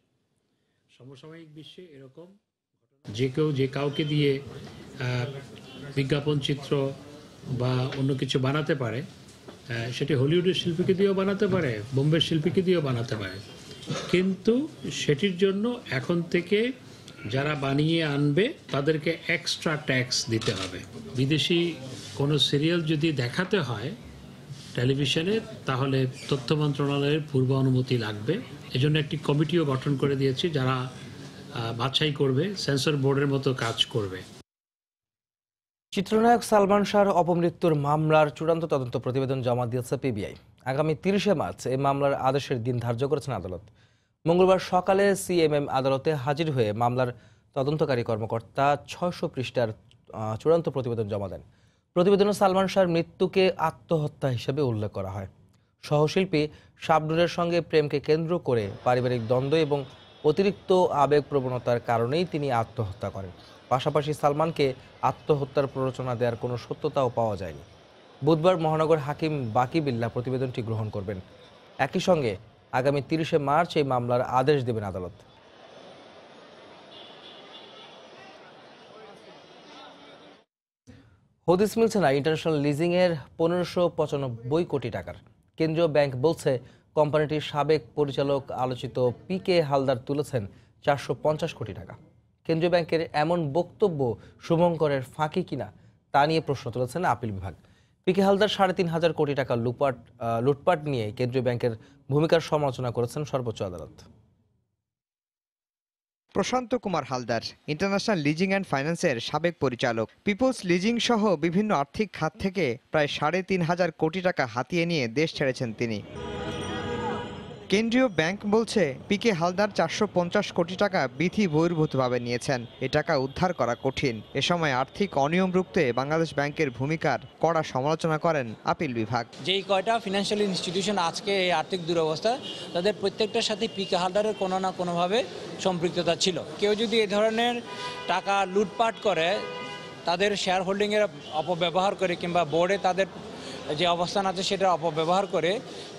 সমসাময়িক বিশ্বে এরকম যে কেউ যে কাউকে দিয়ে বিজ্ঞাপন চিত্র বা অন্য কিছু বানাতে পারে, সেটি হলিউডের শিল্পীকে দিয়েও বানাতে পারে, বোম্বের শিল্পীকে দিয়েও বানাতে পারে। কিন্তু সেটির জন্য এখন থেকে যারা বানিয়ে আনবে তাদেরকে এক্সট্রা ট্যাক্স দিতে হবে। বিদেশি কোনো সিরিয়াল যদি দেখাতে হয় টেলিভিশনে, তাহলে তথ্য মন্ত্রণালয়ের পূর্ব অনুমতি লাগবে। এজন্য একটি কমিটিও গঠন করে দিয়েছি যারা বাছাই করবে, সেন্সর বোর্ডের মতো কাজ করবে। চিত্রনায়ক সালমান শাহর অপমৃত্যুর মামলার চূড়ান্ত তদন্ত প্রতিবেদন জমা দিয়েছে পিবিআই। আগামী তিরিশে মার্চ এই মামলার আদেশের দিন ধার্য করেছেন আদালত। মঙ্গলবার সকালে সিএমএম আদালতে হাজির হয়ে মামলার তদন্তকারী কর্মকর্তা ছয়শো পৃষ্ঠার চূড়ান্ত প্রতিবেদন জমা দেন। প্রতিবেদনে সালমান শাহর মৃত্যুকে আত্মহত্যা হিসেবে উল্লেখ করা হয়। সহশিল্পী শাবনুরের সঙ্গে প্রেমকে কেন্দ্র করে পারিবারিক দ্বন্দ্ব এবং অতিরিক্ত আবেগ প্রবণতার কারণেই তিনি আত্মহত্যা করেন। পাশাপাশি সালমানকে আত্মহত্যার প্ররোচনা দেওয়ার কোনো সত্যতাও পাওয়া যায়নি। বুধবার মহানগর হাকিম বাকি বিল্লা প্রতিবেদনটি গ্রহণ করবেন। একই সঙ্গে আগামী তিরিশে মার্চ এই মামলার আদেশ দেবেন আদালত। হদিস মিলছে না ইন্টারন্যাশনাল লিজিংয়ের পনেরোশো পঁচানব্বই কোটি টাকার। কেন্দ্রীয় ব্যাংক বলছে কোম্পানিটির সাবেক পরিচালক আলোচিত পি কে হালদার তুলেছেন চারশো পঞ্চাশ কোটি টাকা। কেন্দ্রীয় ব্যাংকের এমন বক্তব্য শুভঙ্করের ফাঁকি কিনা তা নিয়ে প্রশ্ন তুলেছেন আপিল বিভাগ। পি কে হালদার সাড়ে তিন হাজার কোটি টাকা লুটপাট লুটপাট নিয়ে কেন্দ্রীয় ব্যাংকের ভূমিকার সমালোচনা করেছেন সর্বোচ্চ আদালত। Prashanta Kumar Haldar international leasing and ফাইন্যান্সের সাবেক পরিচালক। পিপলস লিজিং সহ বিভিন্ন আর্থিক খাত থেকে প্রায় সাড়ে তিন হাজার কোটি টাকা হাতিয়ে নিয়ে দেশ ছেড়েছেন তিনি। কেন্দ্রীয় ব্যাংক বলছে পি কে হালদার চারশো পঞ্চাশ কোটি টাকা বিধি বহির্ভূতভাবে নিয়েছেন। এ টাকা উদ্ধার করা কঠিন। এ সময় আর্থিক অনিয়ম রুখতে বাংলাদেশ ব্যাংকের ভূমিকার কড়া সমালোচনা করেন আপিল বিভাগ। যেই কয়টা ফিনান্সিয়াল ইনস্টিটিউশন আজকে এই আর্থিক দুরবস্থা, তাদের প্রত্যেকটার সাথে পি কে হালদারের কোনো না কোনোভাবে সম্পৃক্ততা ছিল। কেউ যদি এ ধরনের টাকা লুটপাট করে, তাদের শেয়ার হোল্ডিংয়ের অপব্যবহার করে কিংবা বোর্ডে তাদের যে অবস্থান আছে সেটা অপব্যবহার করে,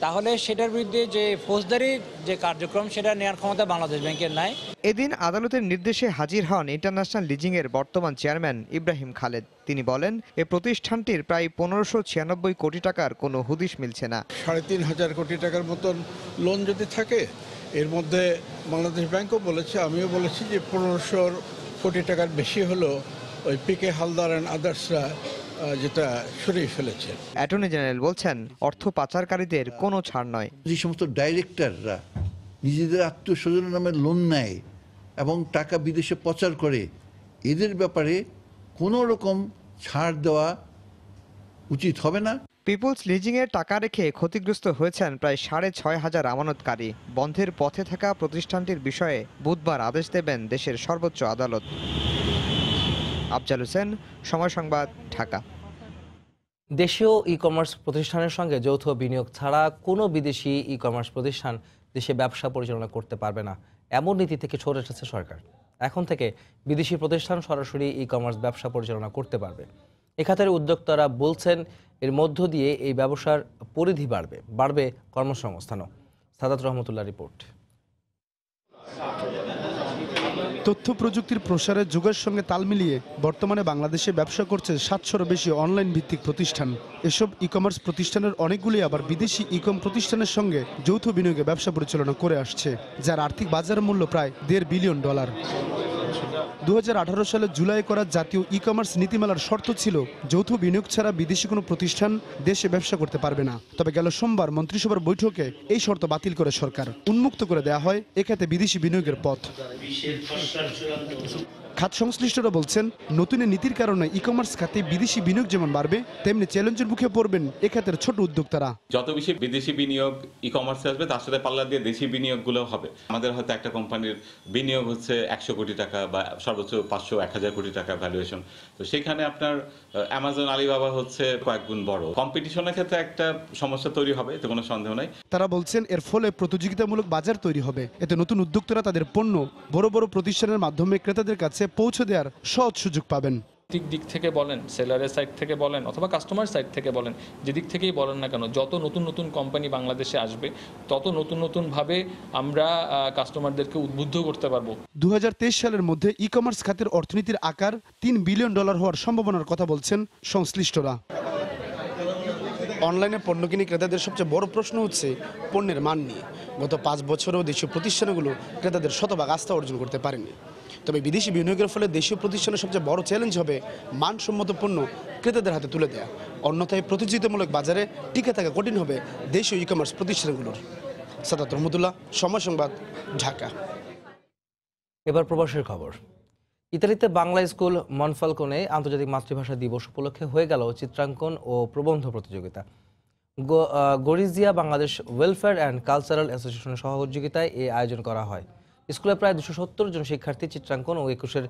তাহলে সেটার বিরুদ্ধে যে ফৌজদারি যে কার্যক্রম সেটা নেওয়ার ক্ষমতা বাংলাদেশ ব্যাংকের নাই। এদিন আদালতের নির্দেশে হাজির হন ইন্টারন্যাশনাল লিজিংয়ের বর্তমান চেয়ারম্যান ইব্রাহিম খালেদ। তিনি বলেন এ প্রতিষ্ঠানটির প্রায় পনেরোশো ছিয়ানব্বই কোটি টাকার কোনো হুদিশ মিলছে না। সাড়ে তিন হাজার কোটি টাকার মতন লোন যদি থাকে, এর মধ্যে বাংলাদেশ ব্যাংকও বলেছে, আমিও বলেছি যে পনেরোশো কোটি টাকার বেশি হলো ওই পি কে হালদার অ্যান্ড আদার্সরা যেটা সরিয়ে ফেলেছে। অ্যাটর্নি জেনারেল বলছেন অর্থ পাচারকারীদের কোনো ছাড় নয়। যে সমস্ত ডাইরেক্টররা নিজেদের আত্মীয়স্বজনের নামে লোন নেয় এবং টাকা বিদেশে পাচার করে, এদের ব্যাপারে কোনো রকম ছাড় দেওয়া উচিত হবে না। পিপলস লিজিংয়ের টাকা রেখে ক্ষতিগ্রস্ত হয়েছেন প্রায় সাড়ে ছয় হাজার আমানতকারী। বন্ধের পথে থাকা প্রতিষ্ঠানটির বিষয়ে বুধবার আদেশ দেবেন দেশের সর্বোচ্চ আদালত। আফজাল হোসেন, সময় সংবাদ, ঢাকা। দেশীয় ই কমার্স প্রতিষ্ঠানের সঙ্গে যৌথ বিনিয়োগ ছাড়া কোনো বিদেশি ই কমার্স প্রতিষ্ঠান দেশে ব্যবসা পরিচালনা করতে পারবে না, এমন নীতি থেকে সরে এসেছে সরকার। এখন থেকে বিদেশি প্রতিষ্ঠান সরাসরি ই কমার্স ব্যবসা পরিচালনা করতে পারবে। এ খাতের উদ্যোক্তারা বলছেন এর মধ্য দিয়ে এই ব্যবসার পরিধি বাড়বে, বাড়বে কর্মসংস্থানও। সাদাত রহমতুল্লাহ রিপোর্ট। তথ্য প্রযুক্তির প্রসারে যুগের সঙ্গে তাল মিলিয়ে বর্তমানে বাংলাদেশে ব্যবসা করছে সাতশোরও বেশি অনলাইন ভিত্তিক প্রতিষ্ঠান। এসব ই কমার্স প্রতিষ্ঠানের অনেকগুলি আবার বিদেশি ই কম প্রতিষ্ঠানের সঙ্গে যৌথ বিনিয়োগে ব্যবসা পরিচালনা করে আসছে, যার আর্থিক বাজার মূল্য প্রায় দেড় বিলিয়ন ডলার। দু হাজার আঠারো সালে জুলাই করা জাতীয় ই কমার্স নীতিমালার শর্ত ছিল যৌথ বিনিয়োগ ছাড়া বিদেশি কোনো প্রতিষ্ঠান দেশে ব্যবসা করতে পারবে না। তবে গেল সোমবার মন্ত্রিসভার বৈঠকে এই শর্ত বাতিল করে সরকার, উন্মুক্ত করে দেওয়া হয় এখাতে বিদেশি বিনিয়োগের পথ। খাত সংশ্লিষ্টরা বলছেন, নতুন নীতির কারণে ই কমার্স খাতে বিদেশি বিনিয়োগ যেমন বাড়বে, তেমনি চ্যালেঞ্জের মুখে পড়বেন এ খাতের ছোট উদ্যোক্তারা। যত বেশি বিদেশি বিনিয়োগ ই কমার্সে আসবে, তার সাথে পাল্লা দিয়ে দেশি বিনিয়োগগুলো হবে। আমাদের হয়তো একটা কোম্পানির বিনিয়োগ হচ্ছে একশো কোটি টাকা বা সর্বোচ্চ পাঁচশো এক হাজার কোটি টাকা ভ্যালুয়েশন, তো সেখানে আপনার অ্যামাজন আলিবাবা হচ্ছে কয়েক গুণ বড়। কম্পিটিশনের ক্ষেত্রে একটা সমস্যা তৈরি হবে, এতে কোনো সন্দেহ নাই। তারা বলছেন এর ফলে প্রতিযোগিতামূলক বাজার তৈরি হবে, এতে নতুন উদ্যোক্তারা তাদের পণ্য বড় বড় প্রতিষ্ঠানের মাধ্যমে ক্রেতাদের কাছে পৌঁছে দেওয়ার সৎ সুযোগ পাবেন। প্রত্যেক দিক থেকে বলেন, সেলারের সাইড থেকে বলেন অথবা কাস্টমার সাইড থেকে বলেন, যেদিক থেকেই বলেন না কেন, যত নতুন নতুন কোম্পানি বাংলাদেশে আসবে, তত নতুন নতুনভাবে আমরা কাস্টমারদেরকে উদ্বুদ্ধ করতে পারবো। দু হাজার তেইশ সালের মধ্যে ই কমার্স খাতের অর্থনীতির আকার তিন বিলিয়ন ডলার হওয়ার সম্ভাবনার কথা বলছেন সংশ্লিষ্টরা। অনলাইনে পণ্য কিনে ক্রেতাদের সবচেয়ে বড় প্রশ্ন হচ্ছে পণ্যের মান নিয়ে। গত পাঁচ বছরেও দেশীয় প্রতিষ্ঠানগুলো ক্রেতাদের শতভাগ আস্থা অর্জন করতে পারেনি। তবে বিদেশি বিনিয়োগের ফলে দেশীয় প্রতিষ্ঠানের সবচেয়ে বড় চ্যালেঞ্জ হবে মানসম্মত পণ্য ক্রেতাদের হাতে তুলে দেওয়া, অন্যথায় প্রতিযোগিতামূলক বাজারে টিকে থাকা কঠিন হবে দেশীয় ই কমার্স প্রতিষ্ঠানগুলোর। সাদাত রহমতুল্লাহ, সময় সংবাদ, ঢাকা। এবার প্রবাসের খবর। ইতালিতে বাংলা স্কুল মনফালকোনে আন্তর্জাতিক মাতৃভাষা দিবস উপলক্ষে হয়ে গেল চিত্রাঙ্কন ও প্রবন্ধ প্রতিযোগিতা। Gorizia Bangladesh welfare and cultural অ্যাসোসিয়েশনের সহযোগিতায় এই আয়োজন করা হয়। স্কুলে প্রায় দুশো সত্তর জন শিক্ষার্থী চিত্রাঙ্কন ও একুশের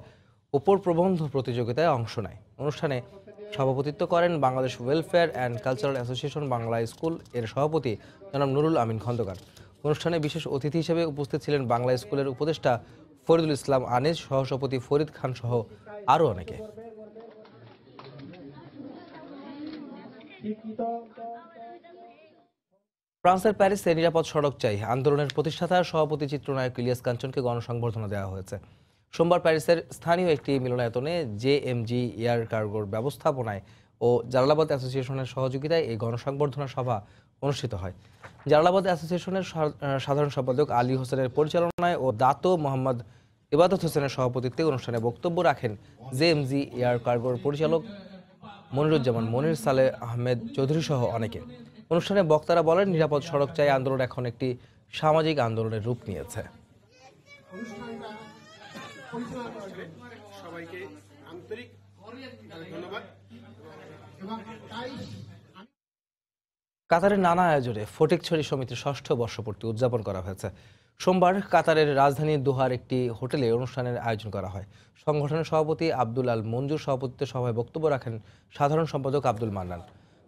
ওপর প্রবন্ধ প্রতিযোগিতায় অংশ নেয়। অনুষ্ঠানে সভাপতিত্ব করেন Bangladesh welfare and cultural association Bangla school এর সভাপতি জনাব নুরুল আমিন খন্দকার। অনুষ্ঠানে বিশেষ অতিথি হিসেবে উপস্থিত ছিলেন বাংলা স্কুলের উপদেষ্টা ফরিদুল ইসলাম আনিস, সহসভাপতি ফরিদ খান সহ আরও অনেকে। ফ্রান্সের প্যারিসে নিরাপদ সড়ক চাই আন্দোলনের প্রতিষ্ঠাতা সভাপতি চিত্রনায়ক ইলিয়াস কাঞ্চনকে গণসংবর্ধনা দেওয়া হয়েছে। সোমবার প্যারিসের স্থানীয় একটি মিলনায়তনে জে এম জি এয়ার কার্গোর ব্যবস্থাপনায় ও জালালাবাদ অ্যাসোসিয়েশনের সহযোগিতায় এই গণসংবর্ধনা সভা অনুষ্ঠিত হয়। জালালাবাদ অ্যাসোসিয়েশনের সাধারণ সম্পাদক আলী হোসেনের পরিচালনায় ও দাতো মোহাম্মদ ইবাদত হোসেনের সভাপতিত্বে অনুষ্ঠানে বক্তব্য রাখেন জে এম জি এয়ার কার্গোর পরিচালক মনিরুজ্জামান মনির, সালে আহমেদ চৌধুরী সহ অনেকে। অনুষ্ঠানে বক্তারা বলেন, নিরাপদ সড়ক চাই আন্দোলন এখন একটি সামাজিক আন্দোলনের রূপ নিয়েছে। কাতারের নানা আয়োজনে ফটিকছড়ি সমিতির ষষ্ঠ বর্ষপূর্তি উদযাপন করা হয়েছে। সোমবার কাতারের রাজধানী দোহার একটি হোটেলে অনুষ্ঠানের আয়োজন করা হয়। সংগঠনের সভাপতি আব্দুল আল মঞ্জুর সভাপতিত্বে সভায় বক্তব্য রাখেন সাধারণ সম্পাদক আব্দুল মান্নান,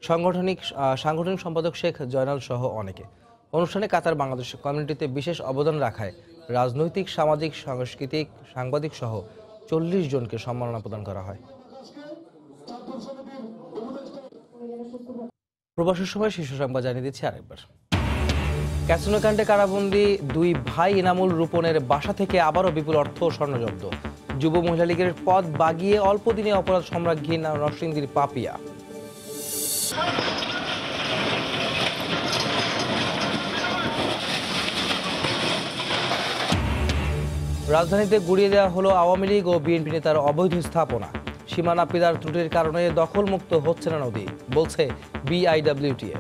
সাংগঠনিক সাংগঠনিক সম্পাদক শেখ জয়নাল সহ অনেকে। অনুষ্ঠানে কাতার বাংলাদেশ কমিউনিটিতে বিশেষ অবদান রাখায় রাজনৈতিক, সামাজিক, সাংস্কৃতিক, সাংবাদিক সহ চল্লিশ জনকে সম্মাননা প্রদান করা হয়। প্রবাসের সময় শীর্ষ সংবাদ জানিয়ে দিচ্ছি আরেকবার। ক্যাসিনোকাণ্ডে কারাবন্দী দুই ভাই ইনামুল রূপনের বাসা থেকে আবারও বিপুল অর্থ স্বর্ণ জব্দ। যুব মহিলা লীগের পদ বাগিয়ে অল্প দিনে অপরাধ সম্রাজ্ঞী নরসিংদীর পাপিয়া। রাজধানীতে গুড়িয়ে দেওয়া হলো আওয়ামী লীগ ও বিএনপি নেতার অবৈধ স্থাপনা। সীমানা পিলার ত্রুটির কারণে দখলমুক্ত হচ্ছে না নদী, বলছে বিআইডব্লিউটিএ।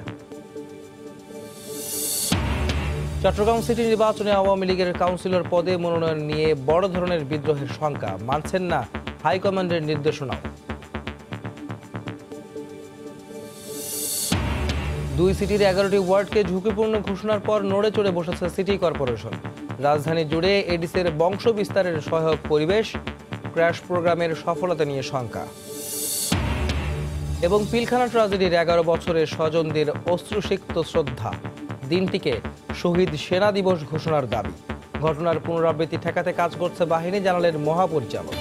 চট্টগ্রাম সিটি নির্বাচনে আওয়ামী লীগের কাউন্সিলর পদে মনোনয়ন নিয়ে বড় ধরনের বিদ্রোহের শঙ্কা, মানছেন না হাইকমান্ডের নির্দেশনাও। দুই সিটির এগারোটি ওয়ার্ডকে ঝুঁকিপূর্ণ ঘোষণার পর নড়ে চড়ে বসেছে সিটি কর্পোরেশন। রাজধানী জুড়ে এডিসের বংশ বিস্তারের সহায়ক পরিবেশ, ক্র্যাশ প্রোগ্রামের সফলতা নিয়ে শঙ্কা। এবং পিলখানা ট্র্যাজেডির এগারো বছরের স্বজনদের অশ্রুসিক্ত শ্রদ্ধা, দিনটিকে শহীদ সেনা দিবস ঘোষণার দাবি। ঘটনার পুনরাবৃত্তি ঠেকাতে কাজ করছে বাহিনী, জানালেন মহাপরিচালক।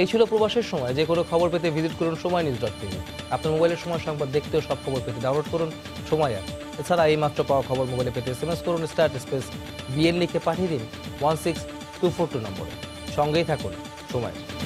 এই ছিল প্রবাসের সময়। যে কোনো খবর পেতে ভিজিট করুন সময় নিউজ ডট টিভি। আপনার মোবাইলের সময় সংবাদ দেখতেও সব খবর পেতে ডাউনলোড করুন সময় অ্যাপ। এছাড়া এই মাত্র পাওয়া খবর মোবাইলে পেতে এস এম এস করুন স্টার স্পেস বিএন লিখে পাঠিয়ে দিন one six two four two নম্বরে। সঙ্গেই থাকুন সময়।